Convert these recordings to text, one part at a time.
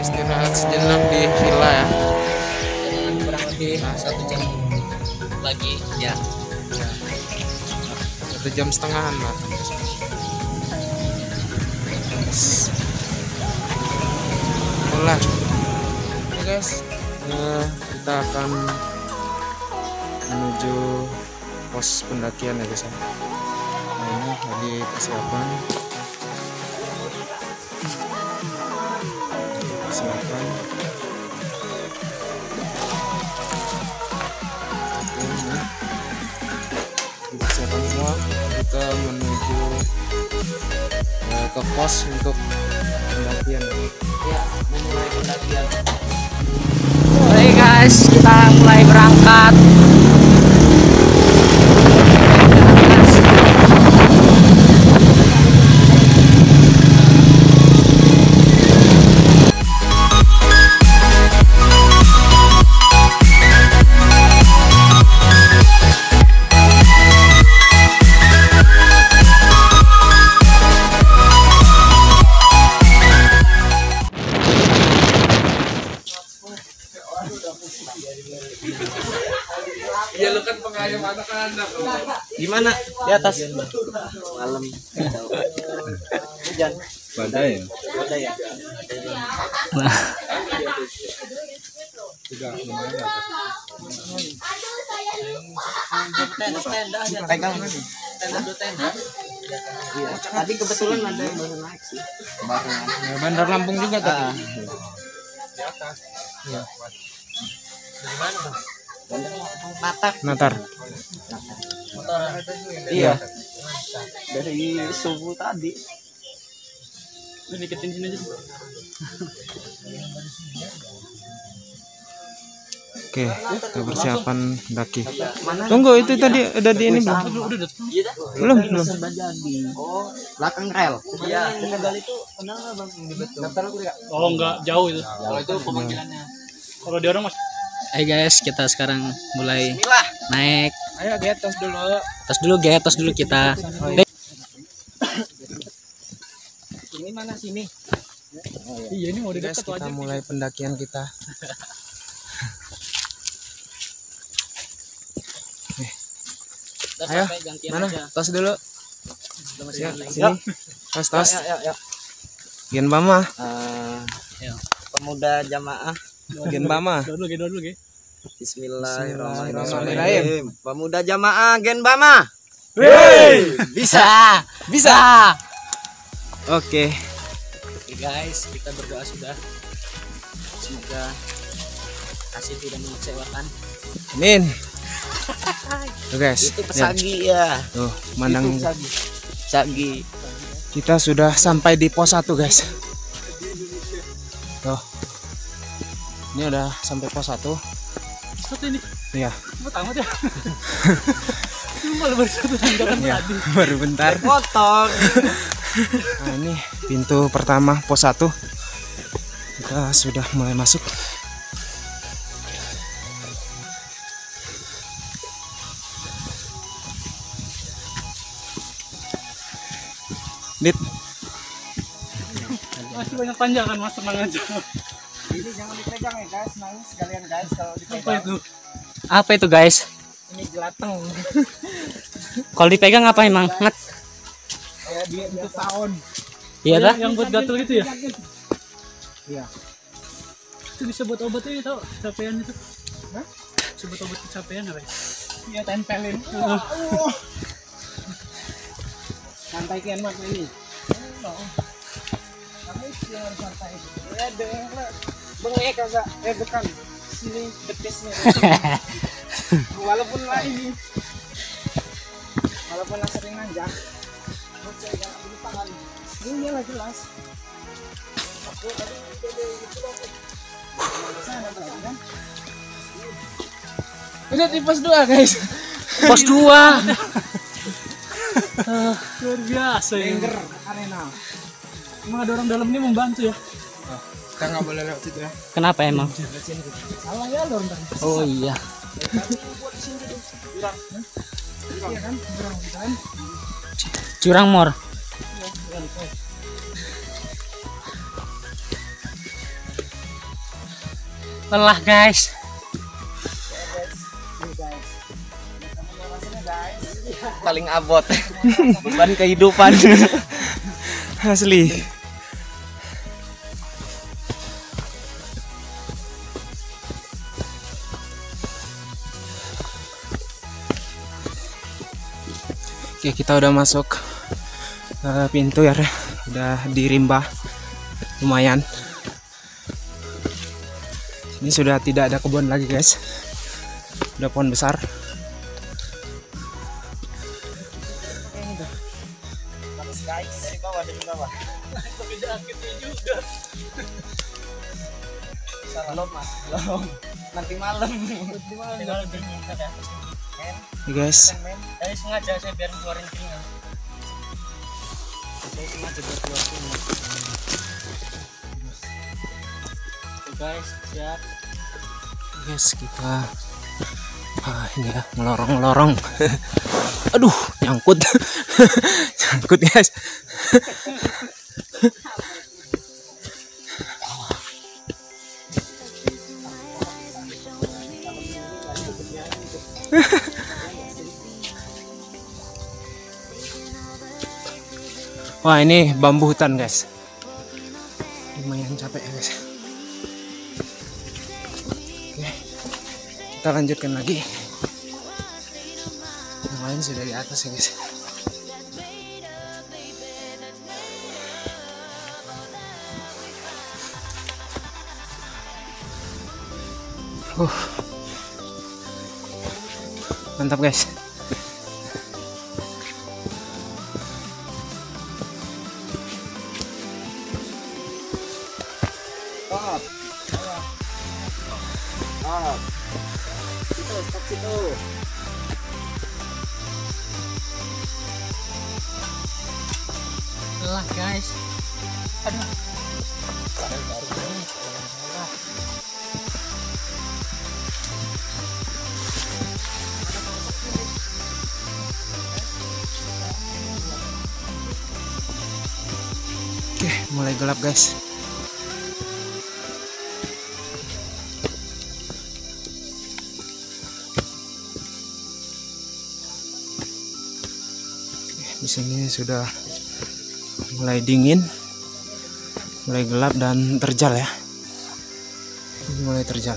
istirahat sejenak di villa ya. Kurang lebih 1 jam lagi ya. 1,5 jam lah. Mulai. Oke guys, kita akan menuju pos pendakian ya guys. Nah, ini lagi persiapan. Silakan. Persiapan semua, kita menuju ke pos untuk pendakian. Ya, mulai pendakian. Oke guys, kita mulai berangkat. Gimana di atas malam hujan badai ya. Nah, tadi kebetulan ada yang baru naik sih, Bandar Lampung juga tadi di atas ya. Natar. Iya. Dari subuh tadi. Lu deketin sini aja. Oke, kita persiapan daki. Tunggu itu tadi udah di ini belum? Belum. Oh, belakang rel. Iya. Tinggal itu kenal enggak Bang? Daftar aku enggak? Kalau enggak jauh itu. Kalau itu pemanggilannya. Kalau di orang masih. Hai guys, kita sekarang mulai naik. Ayo gas dulu. Gas dulu kita. Ini mana sini? Iya, ini mau di dekat aja. Kita mulai pendakian kita. Ayo, mana? Tas dulu. Ya, sini. Tas. Ya. Gen Bama. Pemuda jamaah. Gen Bama. Dulu. Bismillahirrahmanirrahim. Pemuda jamaah Gen Bama. Wey! Bisa. Oke. Oke guys, kita berdoa sudah. Semoga hasil tidak mengecewakan. Amin. Tuh guys. Itu pesagi ya. Tuh, mandang pesagi. Kita sudah sampai di pos 1 guys. Tuh. Ini udah sampai pos 1. Ini? Iya. Mau tamat ya? Baru bentar. Potong. Nah, ini pintu pertama pos 1. Kita sudah mulai masuk. Dit. Masih banyak panjangan mas, tenang aja. Ini jangan dipegang ya guys, nangis sekalian guys kalau dipegang. Apa itu guys? Ini jelateng. Kalau dipegang apa emang? Nget. Ya dia itu saun. Iya lah. Yang buat gatel gitu ya? Iya. Itu bisa buat obatnya tau, kecapean itu. Hah? Bisa buat obat kecapean apa ya? Iya, tempelin. Santai kian mak ini. Tapi jangan santai. Ya deh. Bengek agak dekan sini betisnya. Walaupun lah sering nanjak. Ini tangan. Ini lah jelas. Aku tadi beda gitu loh. Sana berarti kan. Udah di pos 2 guys. Pos 2. Luar biasa ya. Dengar arena. Emang ada orang dalam ini membantu ya. Kita nggak boleh lewat situ ya. Kenapa emang? Salah ya lor. Oh iya. Curang mor. lelah guys. Paling abot beban kehidupan asli. Oke, kita udah masuk pintu ya, udah di rimba lumayan. Ini sudah tidak ada kebun lagi guys, udah pohon besar. Nanti malam. Hey guys, tadi sengaja saya biar keluarin keringat. Saya sengaja biar keluar keringat. Guys, siap. Guys, kita ini ya melorong-lorong. Aduh, nyangkut. Nyangkut guys. Wah, ini bambu hutan guys, lumayan capek ya guys. Oke, kita lanjutkan lagi, yang lain sudah di atas ya guys. Mantap guys. Lelah guys. Aduh. Oke, mulai gelap guys. Di sini sudah mulai dingin, mulai gelap dan terjal ya. Ini mulai terjal.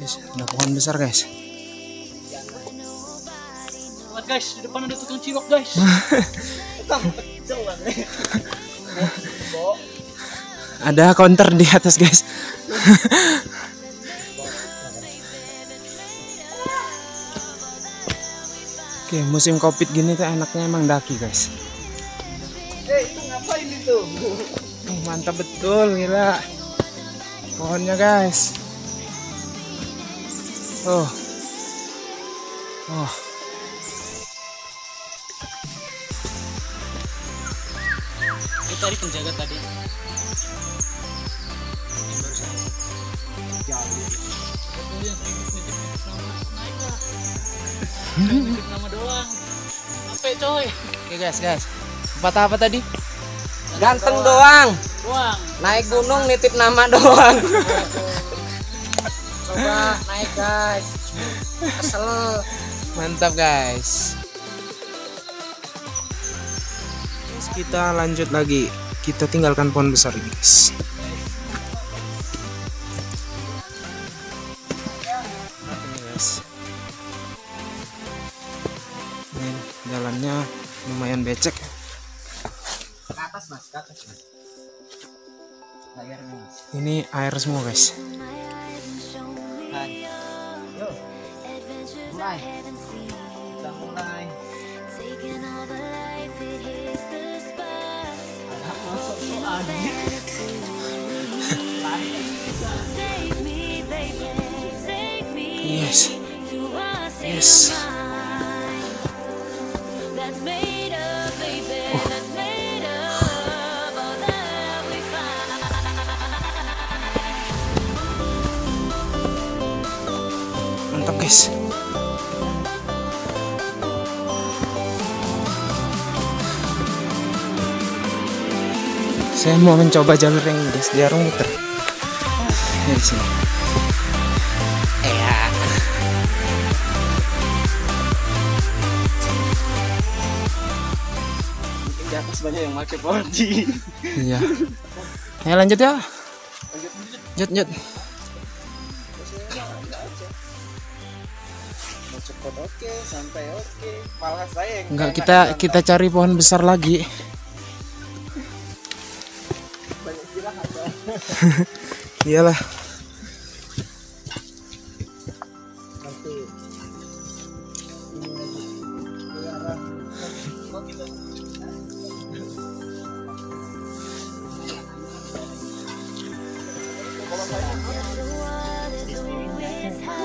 Yes, ada pohon besar guys. Lihat guys, di depan ada tukang cilok guys. Ada counter di atas guys. Oke, musim Covid gini tuh enaknya emang daki guys. Itu ngapain itu? Mantap betul, gila. Pohonnya guys. Oh. Oh. Itu tadi penjaga tadi. Nama doang. Capek coy. Oke guys. Apa tadi? Ganteng doang. Naik gunung nitip nama doang. Coba naik guys. Kesel. Mantap guys. Terus kita lanjut lagi. Kita tinggalkan pohon besar ini guys. Jalannya lumayan becek. Ke atas mas. Ini air semua guys. Mulai. Yes. Mantap guys. Saya mau mencoba jalur yang ini, guys. Jalur muter. Ini di sini. Mungkin di atas banyak yang pakai body. Iya. Ya lanjut ya. Lanjut. Oke, santai oke. Malah saya yang enggak, kita cari pohon besar lagi. Banyak bilang ada. Iyalah.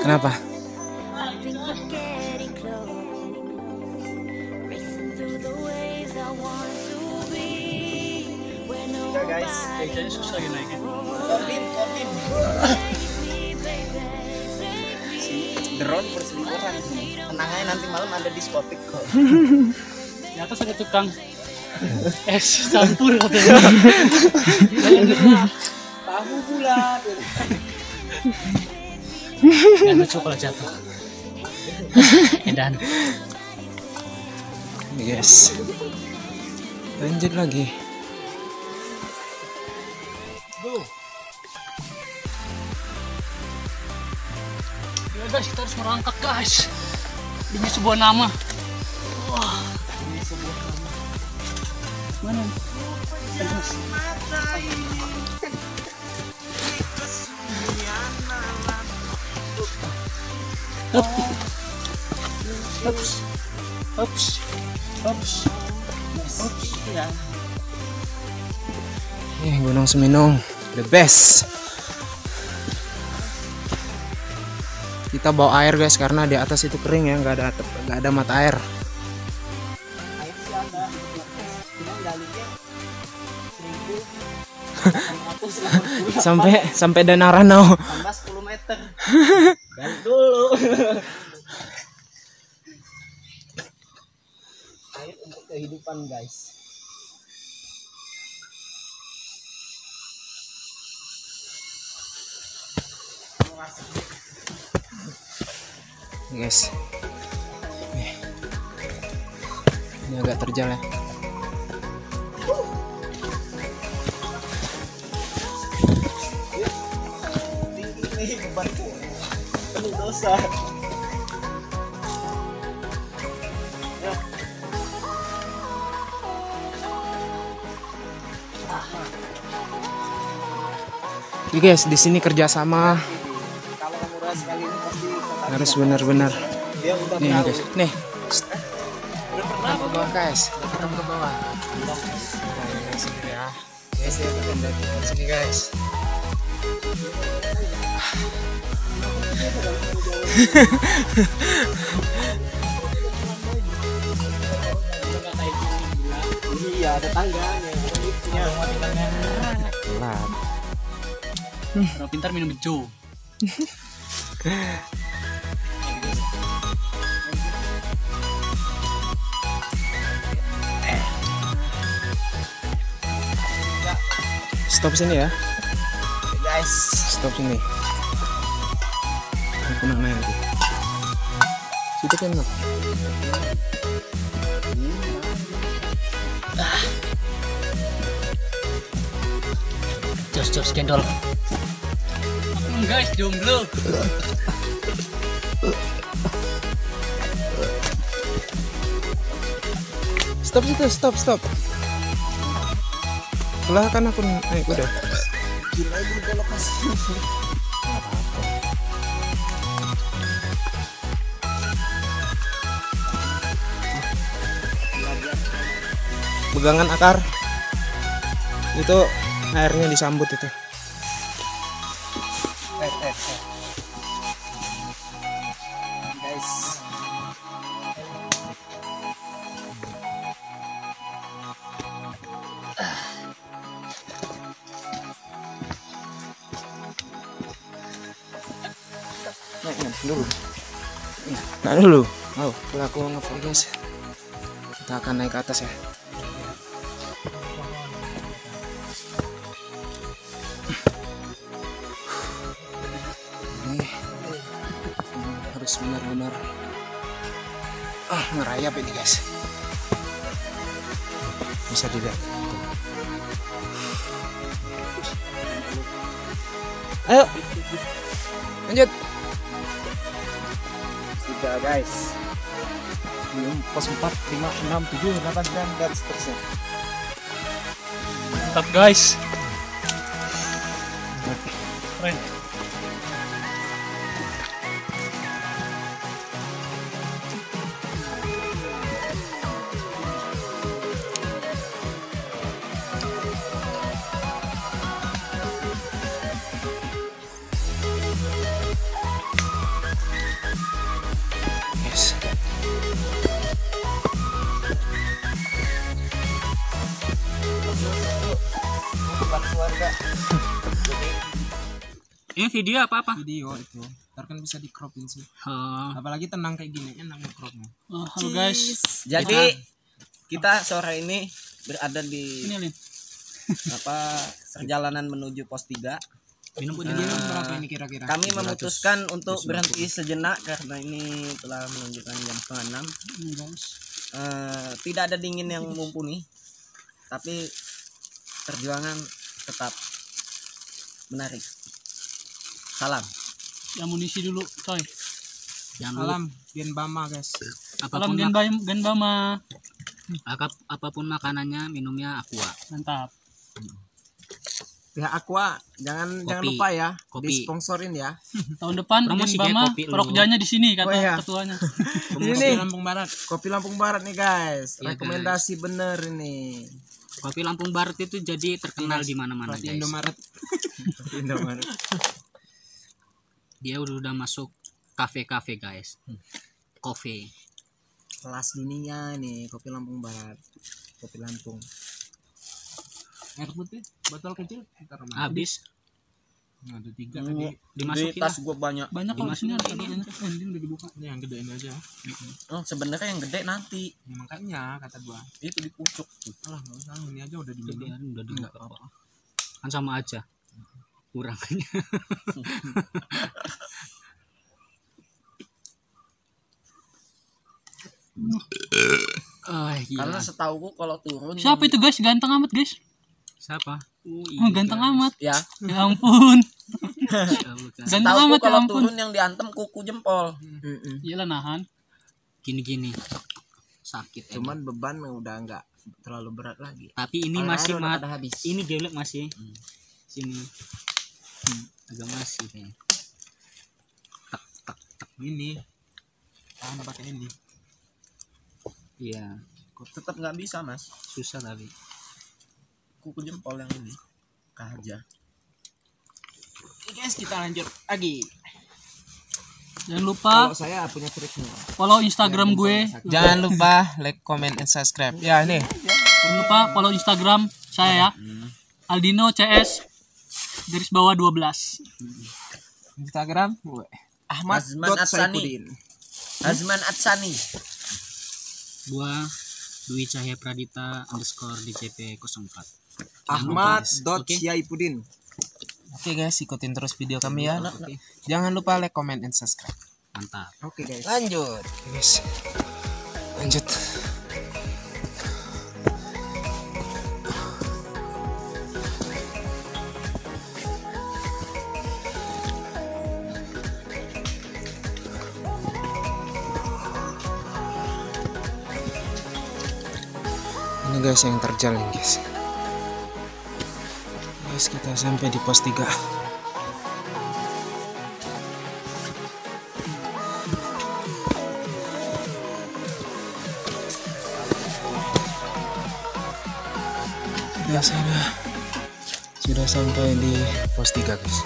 Nanti. Kenapa? Guys, kayaknya susah lagi naikin. Korbin. Drone perselingkuhan. Tenang aja, nanti malam ada diskotik kok. Di atas ada tukang es campur katanya. Tahu pula. Yang lucu kalau jatuh. Edan. Yes. Lanjut lagi. Ya guys, kita harus merangkak guys. Demi sebuah nama. Wah, demi sebuah nama. Mana? Ups. Ya. Ini Gunung Seminung. The best. Kita bawa air guys karena di atas itu kering ya, nggak ada atap, nggak ada mata air. sampai Danau Ranau. Tambah 10 meter. Balik dulu. Air untuk kehidupan guys. Guys, ini agak terjal ya. Tinggi nih bebanku, penuh dosa. Jadi guys, di sini kerjasama. Harus benar-benar. Nih guys, nih. Ke bawah guys, ke bawah. Guys, ya di sini guys. Iya, ada tangganya, kalau pintar minum bejo. Stop sini ya guys, stop sini. Aku nak naik lagi. Situ kan nak. Jos kendol. Aku guys jomblo. Stop situ, stop. Lah kan aku naik kuda. Gila ini belok ke sini. Pegangan akar. Itu airnya disambut itu. Guys. Naik dulu. Oh, setelah aku nge-vlog guys, kita akan naik ke atas ya. harus benar-benar ngerayap ini guys. Bisa dilihat. Ayo lanjut. Sudah guys. Pos 4, 5, 6, 7, 8, 9 dan seterusnya. Mantap guys. Keren. Ini video apa-apa? Video itu. Ntar kan bisa di-cropin sih. Apalagi tenang kayak gini, enak nge-cropnya. Oh, halo guys. Jadi kita sore ini berada di perjalanan menuju pos 3. Minum berapa ini kira-kira? Kami 300. Memutuskan untuk berhenti sejenak karena ini telah menunjukkan jam 5:30. Tidak ada dingin yang mumpuni. Tapi perjuangan tetap menarik. Salam. Ya munisi dulu, coy. Salam Gen Bama, guys. Apapun salam Gen Bama. Apapun makanannya, minumnya aqua. Mantap. Ya aqua, jangan lupa ya, disponsorin ya. Tahun depan Gen Bama prokerjanya di sini kata ketuanya. Ini Lampung Barat. Kopi Lampung Barat nih, guys. Ya, rekomendasi guys. Bener ini. Kopi Lampung Barat itu jadi terkenal di mana-mana, guys. Indomaret. Indomaret. Dia udah masuk kafe-kafe guys, kopi kelas dunia nih, kopi Lampung Barat, kopi Lampung. Air putih botol kecil habis. Nah, ada 3 tadi dimasukin tas gua banyak dimasukin ini udah dibuka nih, yang gedein aja. Sebenarnya yang gede nanti ya, makanya kata gua itu dipucuk lah, nggak usah ini aja udah dibuka, udah dibuka kan sama aja kurangnya. Karena setauku kalau turun siapa itu guys, ganteng amat guys. Siapa? Ganteng guys. Amat ya, ya ampun. Ganteng amat kalau ya ampun. Turun yang diantem kuku jempol. Iyalah nahan gini-gini sakit cuman enak. Beban udah enggak terlalu berat lagi, tapi ini masih ini geblek masih sini. Agak masih nih. Tak ini. Tahan pakai ini. Iya, kok tetap nggak bisa, Mas. Susah tapi. Kuku jempol yang ini. Kaja. Oke, guys, kita lanjut lagi. Jangan lupa kalau saya punya triknya. Follow Instagram gue. Jangan lupa like, comment and subscribe. Ya, ini. Jangan lupa follow Instagram saya ya. Aldino CS _12 Instagram gue Ahmad Syaipudin. Azman Atsani. Gua Dwi Cahaya Pradita _DCP04. Ahmad Syaipudin. Oke guys, ikutin terus video kami ya. Jangan lupa like, comment, and subscribe. Mantap. Oke guys. Lanjut. Oke guys. Lanjut. Guys yang terjal nih guys. Guys kita sampai di pos 3. Sudah sampai di pos 3 guys.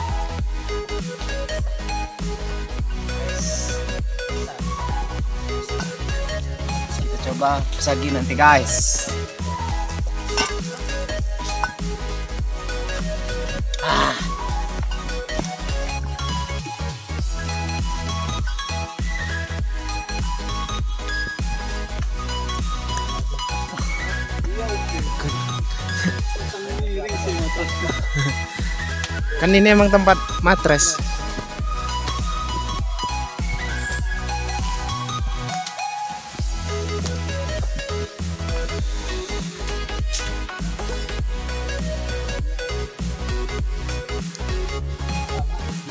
Kita coba lagi nanti guys. Kan ini emang tempat matres.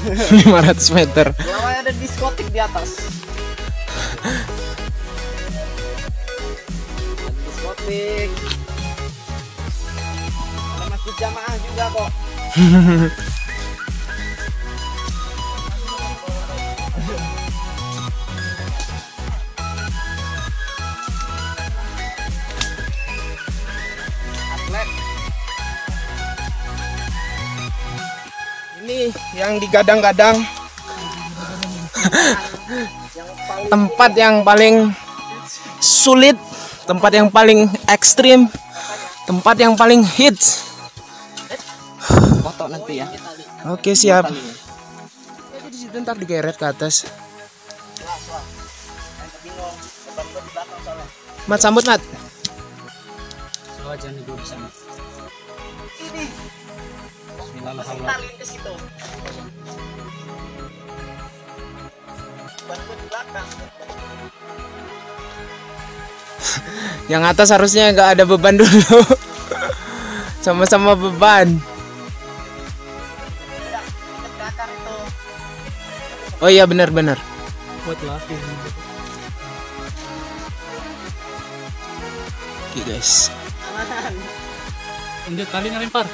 500 meter. Namanya ada diskotik di atas. Ada diskotik. Ada masjid jamaah juga kok. Ini yang digadang-gadang tempat yang paling sulit, tempat yang paling ekstrim, tempat yang paling hits. Foto nanti ya. Oke, siap. Jadi di situ ntar digeret ke atas. Mat, sambut Mat. Talin ke situ. Di belakang. Yang atas harusnya nggak ada beban dulu. Sama-sama beban. Oh iya benar-benar. Oke guys. Udah kali ngelempar.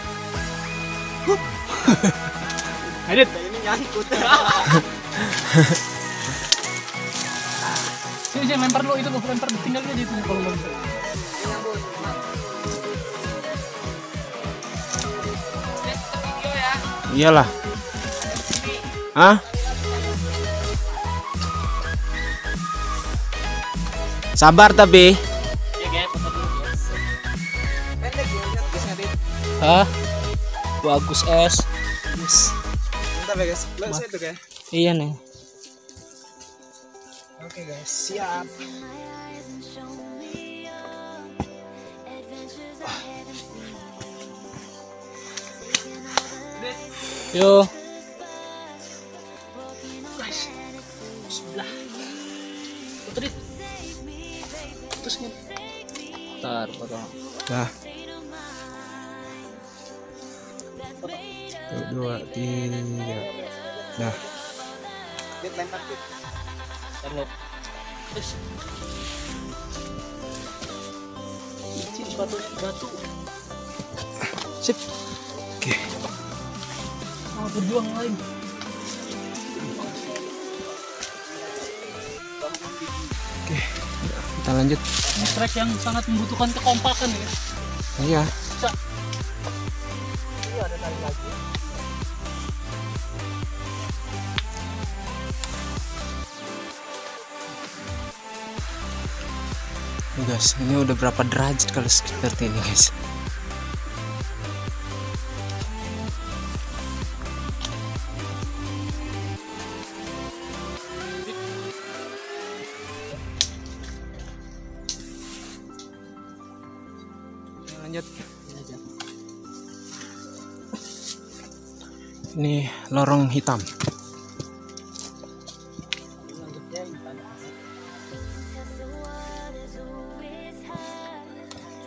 Edit. Ini nyangkut. Sini sini lempar dulu itu, lempar tinggal aja itu kalau nggak bisa. Iyalah. Hah? Sabar tapi. Hah? Bagus es. Yes. Mantap ya guys. Lo itu kan? Iya nih. Oke guys, siap. Yo. Guys. Sebelah. Puterin. Terus nih. Bentar, potong. Nah. 2, 3. Nah. Batu. Sip. Oke. Mau berjuang lain. Oke. Kita lanjut. Trek yang sangat membutuhkan kekompakan ya. Iya. Ada tali lagi. Guys, ini udah berapa derajat kalau seperti ini guys? Lanjut. Ini lorong hitam.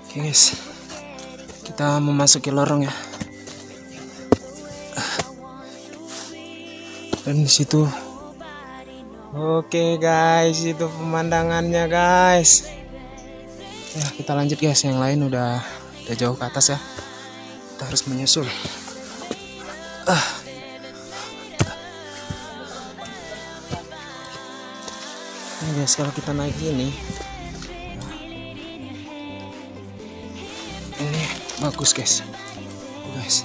Oke guys, kita memasuki lorong ya. Dan disitu, oke guys, itu pemandangannya guys. Ya kita lanjut guys, yang lain udah jauh ke atas ya. Kita harus menyusul. Nah guys, kalau kita naik gini, ini bagus guys. Guys, guys.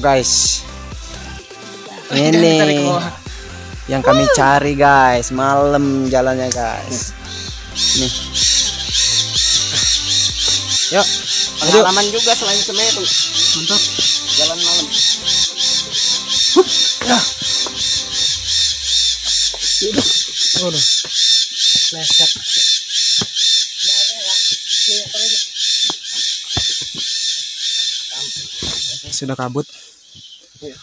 Guys. Ini yang kami cari guys, malam jalannya guys. Nih. Yuk. Pengalaman juga selain Semeru. Mantap. Jalan malam. Nah. Udah. Udah. Leset. Sudah kabut. Iya.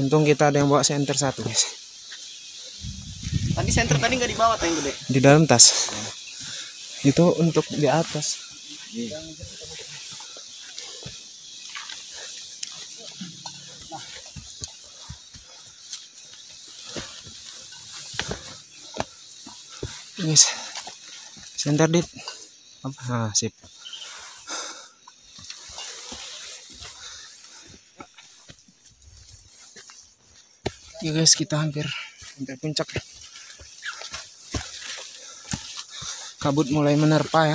Untung kita ada yang bawa senter satu, guys. Tadi senter tadi nggak dibawa tuh yang gede. Di dalam tas. Itu untuk di atas. Iya. Guys. Senter dit. Apa? Nah, sip. Ya guys, kita hampir puncak ya. Kabut mulai menerpa ya.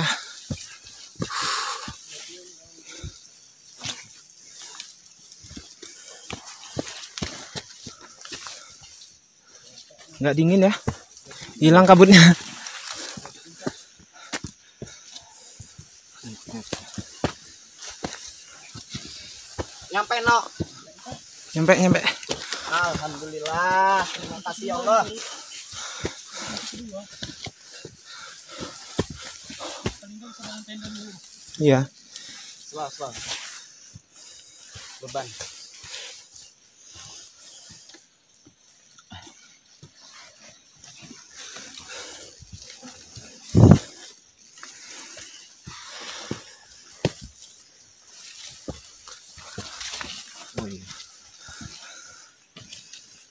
Nggak dingin ya, hilang kabutnya. Nyampe no. Nyampe. Alhamdulillah, terima kasih ya Allah. Iya. Selah. Beban.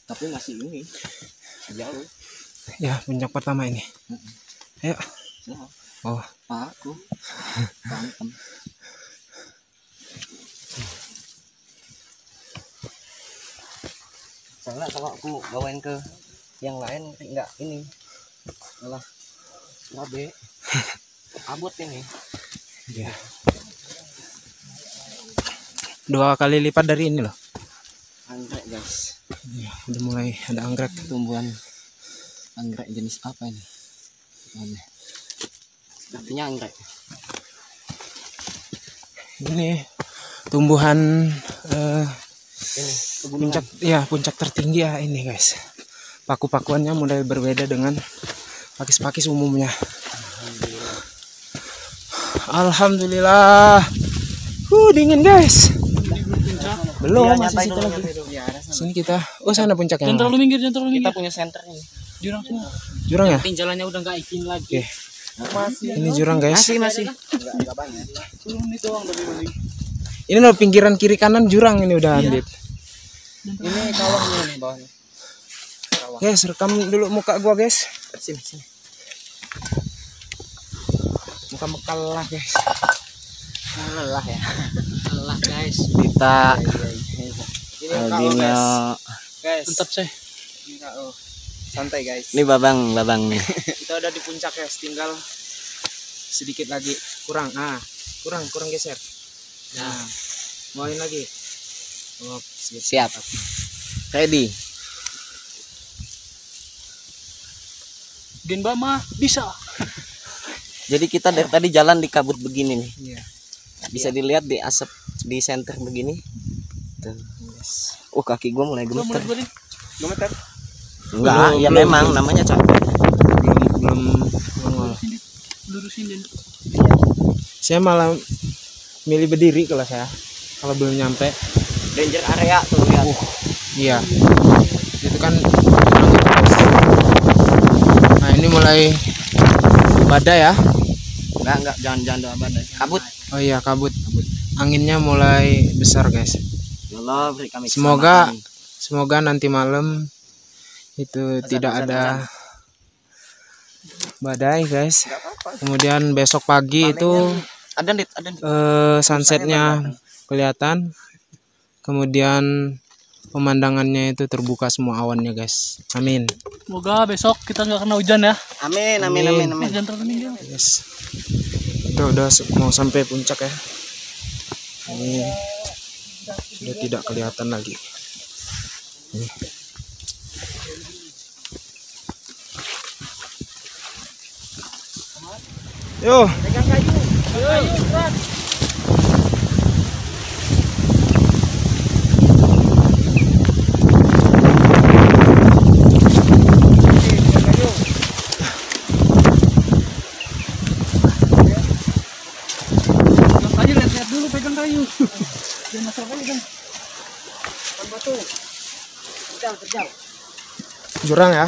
Tapi masih ini jauh ya puncak pertama ini. Ayo. Oh aku berantem. Soalnya kalau aku bawain ke yang lain enggak ini malah labe abut ini ya. 2 kali lipat dari ini loh. Anggrek guys, ya, udah mulai ada anggrek. Tumbuhan anggrek jenis apa ini? Aneh. Sepertinya anggrek. Ini tumbuhan ini puncak ya, puncak tertinggi ya ini guys. Paku-pakuannya mulai berbeda dengan pakis-pakis umumnya. Alhamdulillah. Dingin guys. Belum masih situ lagi. Sini kita. Oh sana puncaknya. Dental Luminggir, Kita punya senternya. Jurang semua. Jurang ya? Jalannya udah nggak izin lagi. Masih. Ini jurang guys. Masih. Enggak banyak. Ini loh pinggiran kiri kanan jurang ini udah ambil. Ini kawahnya nih bawahnya. Guys, rekam dulu muka gua guys. Sini. Muka mekalah guys. Lelah ya. Lelah guys. Kita Aldino guys. Mantap sih. Santai guys. Ini babang nih. Kita udah di puncak guys, tinggal sedikit lagi. Kurang geser. Nah, bawain lagi. Oh, siap. Ready. Genba mah bisa. Jadi kita dari tadi jalan di kabut begini nih. Iya. Bisa dilihat di asap di senter begini. Tuh. Kaki gua mulai gemeter. Gemeter? Enggak, ya memang namanya capek. Belum. Lurusin dulu. Saya malah milih berdiri kalau saya. Kalau belum nyampe danger area tuh lihat. Iya. Itu kan nah, ini mulai badai ya. Enggak, jangan doa badai. Kabut. Oh iya, kabut. Anginnya mulai besar, guys. Ya Allah, beri kami semoga nanti malam itu tidak ada badai, guys. Kemudian besok pagi itu sunsetnya kelihatan. Kemudian pemandangannya itu terbuka semua awannya, guys. Amin. Semoga besok kita nggak kena hujan ya. Amin. Hujan tertinggi. Yes. Kita udah mau sampai puncak ya. Ini sudah tidak kelihatan lagi. Ini. Yo. Jurang ya.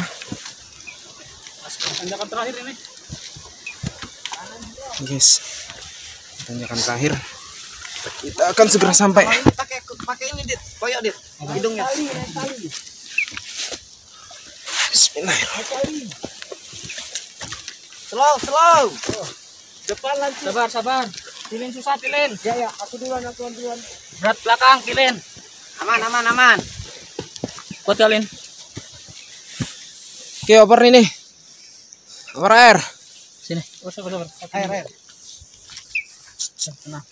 Tanjakan terakhir ini. Guys. Tanjakan terakhir. Kita akan segera sampai. Pakai ini, Dit. Koyok, Dit. Hidungnya. Bismillahirrahmanirrahim. Slow, slow. Depan lanjut. Sabar, sabar. Kilin susah, kilin. Ya, ya. Aku duluan, aku duluan. Berat belakang, kilin. Aman, aman, aman. Kuat, kilin. Oke, oper ini. Oper air. Sini. Oper. Air. Tenang.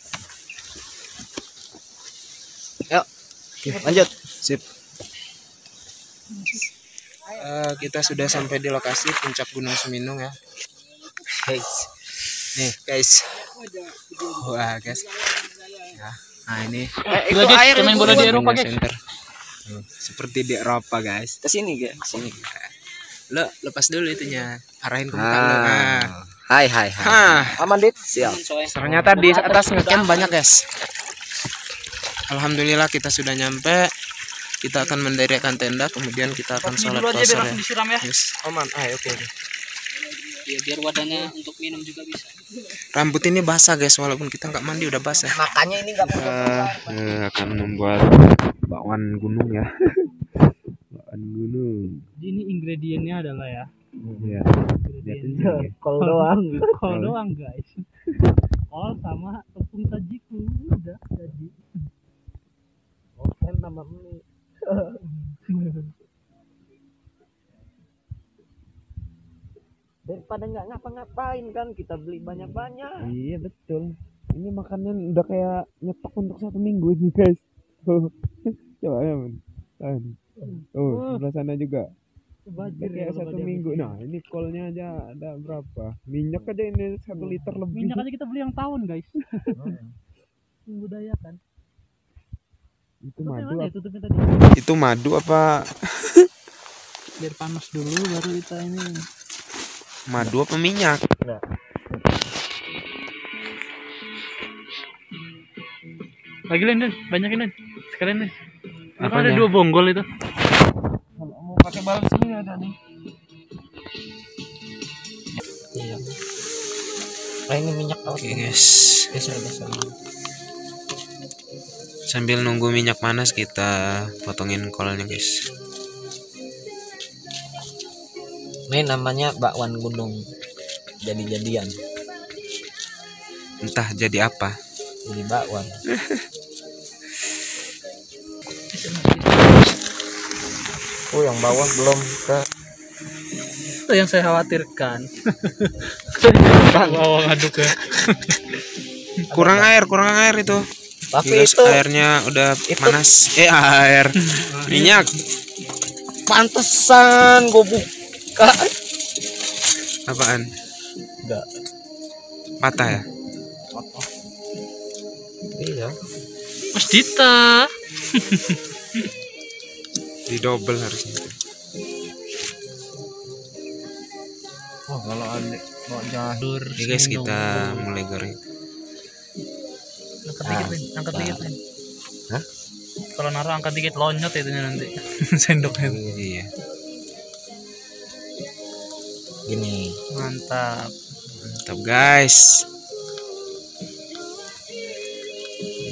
Yuk. Oke, lanjut. Sip. Kita sudah sampai di lokasi puncak Gunung Seminung ya. Guys. Nih, guys. Wah, guys. Ya. Nah, ini. Itu air main bola di Eropa, guys. Seperti di Eropa, guys. Ke sini, guys. Sini. Lo lepas dulu itunya, arahin ke muka lo. Hai. Aman, Dit. Siap. Ternyata di atas ngecamp banyak, guys. Alhamdulillah kita sudah nyampe. Kita akan mendirikan tenda, kemudian kita akan sholat qasar. Yes. Aman. Oke. Ya, biar wadahnya untuk minum juga bisa. Rambut ini basah, guys, walaupun kita nggak mandi udah basah. Makanya ini nggak akan membuat bakwan gunung ya. Gunung. Ini ingredientnya adalah ya. Iya. Kol doang. Kol doang, guys. Kol sama tepung sajiku udah jadi. Oke, tambah mie. Daripada nggak ngapa-ngapain kan, kita beli banyak-banyak. Iya, betul. Ini makanan udah kayak nyetok untuk 1 minggu ini, guys. Coba ya, men. Sebelah sana juga. Kayak 1 minggu. Nah, ini kolnya aja ada berapa? Minyak aja ini 1 liter lebih. Minyak aja kita beli yang tahun, guys. Budaya kan. Itu madu. Itu madu apa? Biar panas dulu baru kita ini. Madu apa minyak? Enggak. Lagi Lenden, banyakin Lenden. Sekalian nih. Apanya? Ada 2 bonggol itu. Kalau mau pakai barang sini ada nih. Iya. Nah, ini minyak. Oke, guys. Biasa. Sambil nunggu minyak panas kita potongin kolnya, guys. Ini namanya bakwan gunung. Jadi-jadian. Entah jadi apa. Jadi bakwan. Oh, yang bawah belum ke. Itu yang saya khawatirkan. Bawah aduk ya. Kurang air itu. Tapi itu airnya udah panas. Air. Minyak. Pantesan gue buka. Apaan? Enggak. Patah ya? Patah. Iya. Mas Dita. Di double harusnya. Oh, kalau ada mau jahur. Oke, guys, kita mulai goreng. Angkat dikit, Lin. Hah? Kalau naruh angkat dikit lonjot itunya nanti. Sendoknya. Iya. Gini. Mantap, guys.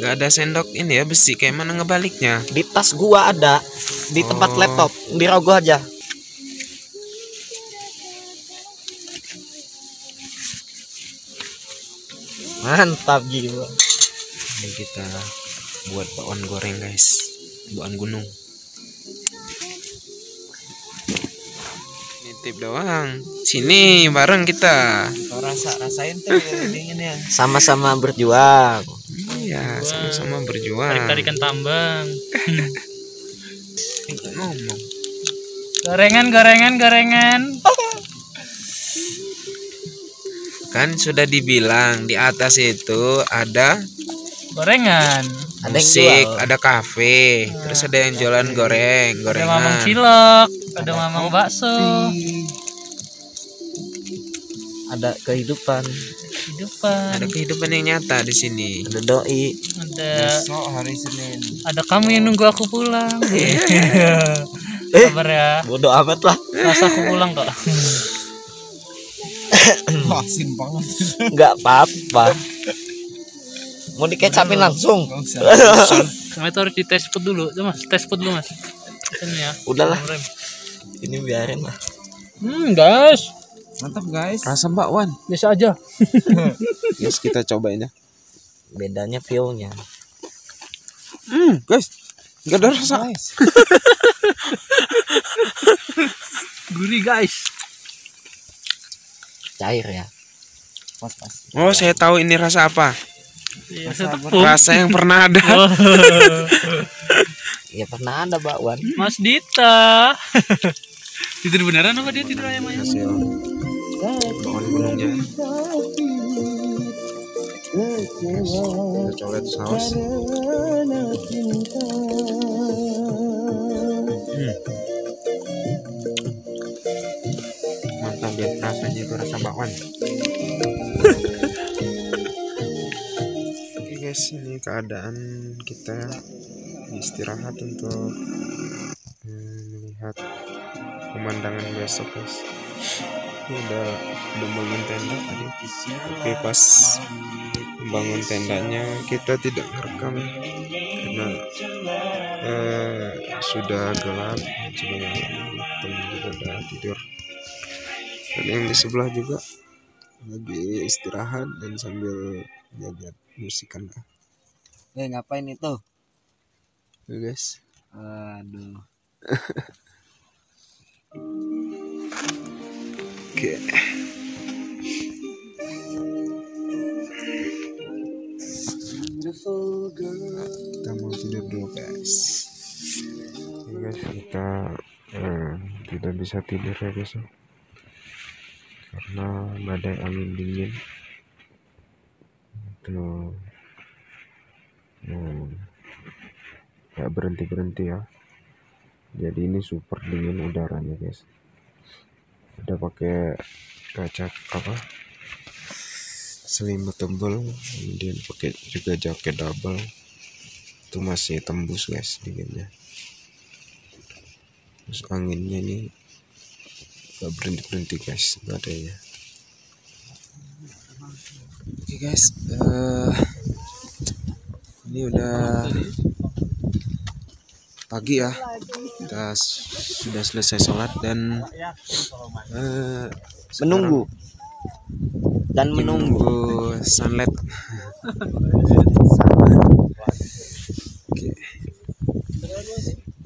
Gak ada sendok ini ya, besi kayak mana ngebaliknya? Di tas gua ada. Di tempat laptop, dirogoh aja. Mantap jiwa. Ini kita buat bakwan goreng, guys. Bakwan gunung. Nitip doang. Sini bareng kita. Kau rasain tuh dinginnya. Sama-sama berjuang. Iya, sama-sama berjuang. Tarik-tarikan tambang. Ngomong. Gorengan. Kan sudah dibilang di atas itu ada gorengan, musik, ada kafe, terus ada yang jualan gorengan. Ada mamang cilok, ada mamang bakso. Ada kehidupan. Ada kehidupan yang nyata di sini. Ada doi. Besok hari Senin. Ada kamu yang nunggu aku pulang. Sabar ya. Bodoh amat lah. Masa aku pulang kok. Masin banget. Enggak apa-apa. Mau dikecapin langsung. Sama itu harus dites pot dulu. Coba tes pot dulu, Mas. Ya. Udahlah. Ini biarin lah. Guys. Mantap guys, rasa bakwan biasa aja. Yes, kita cobain ya, bedanya feelnya. Guys, nggak ada rasa guys. Gurih guys, cair ya. Pas. Oh, saya tahu ini rasa apa. Rasa yang pernah ada. Ya pernah ada bakwan. Mas Dita. Tidur beneran apa dia tidur ayam? Kita coba saus. Mantap dia rasanya, itu rasa bakwan. Oke guys, ini keadaan kita istirahat untuk melihat pemandangan besok guys. Ini udah bangun tenda tadi. Tapi pas membangun tendanya kita tidak merekam karena sudah gelap. Teman juga udah tidur. Dan yang di sebelah juga lagi istirahat dan sambil jaga musikan. Ngapain itu? Tuh guys. Aduh. Oke. Nah, kita mau tidur dulu guys. Ya guys, kita tidak bisa tidur ya guys, karena badai angin dingin. Tuh, nggak berhenti ya. Jadi ini super dingin udaranya guys. Udah pakai kaca selimut tebal, kemudian pakai juga jaket double, itu masih tembus guys dinginnya. Terus anginnya nih gak berhenti guys badainya. Oke guys, ini udah pagi ya, kita sudah selesai sholat dan menunggu sunlight. Okay.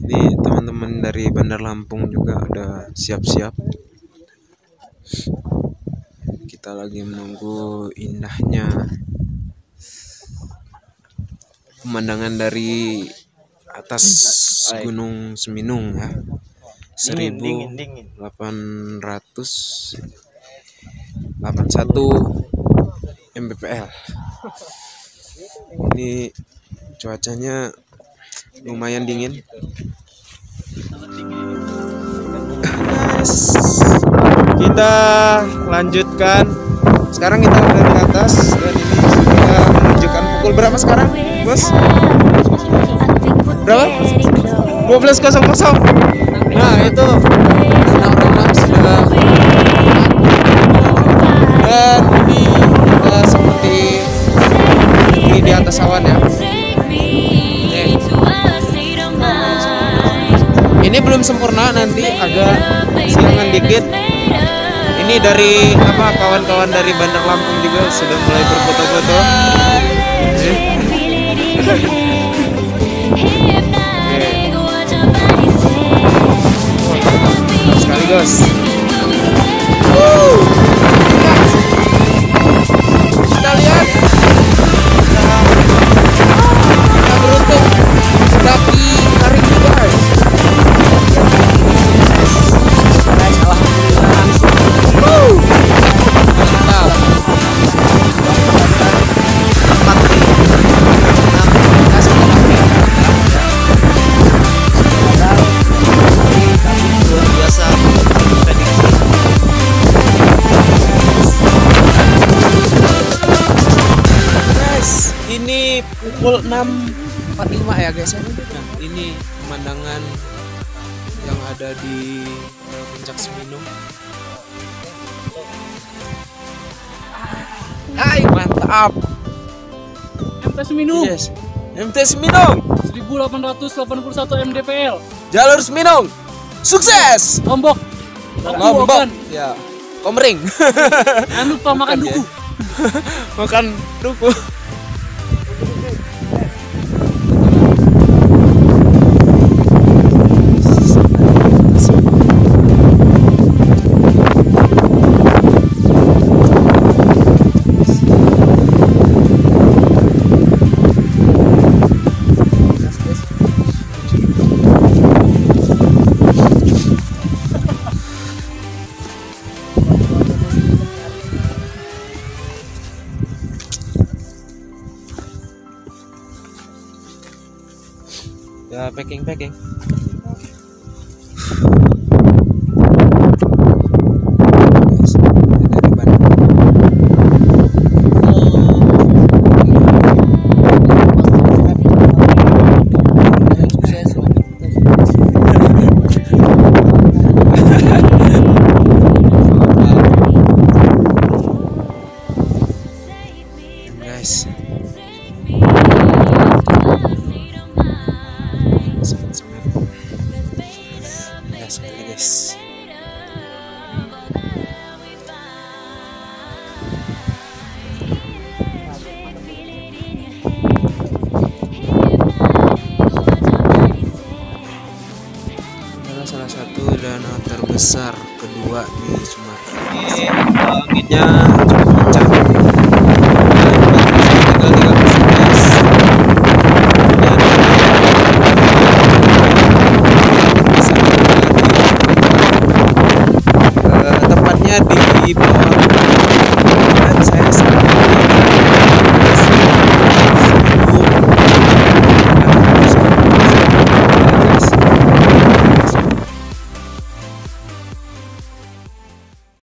Ini teman-teman dari Bandar Lampung juga udah siap-siap. Kita lagi menunggu indahnya pemandangan dari atas Gunung Seminung ya, 1881 mdpl. Ini cuacanya lumayan dingin. Guys, kita lanjutkan. Sekarang kita udah di atas dan ini sudah menunjukkan pukul berapa sekarang, Bos? Berapa? 12.00. Nah, itu orang-orang sudah. Dan ini seperti ini di atas awan ya. Ini belum sempurna, nanti agak silangan dikit. Ini dari kawan-kawan dari Bandar Lampung juga sudah mulai berfoto-foto. Sekali guys. Kita lihat, kita beruntung mendaki hari ini guys. Alhamdulillah. Mantap. pukul 6.45 ya guys. Nah, ini pemandangan yang ada di Puncak Seminung. Hai, mantap. MT Seminung. Yes. MT Seminung 1881 MDPL. Jalur Seminung. Sukses. Lombok. Lombok. Ya. Komering. Jangan lupa makan duku. Makan duku. Ya, packing. Besar kedua di Sumatera. Ini anginnya cukup kencang. Tinggal 30 cm. Dan tepatnya di bawah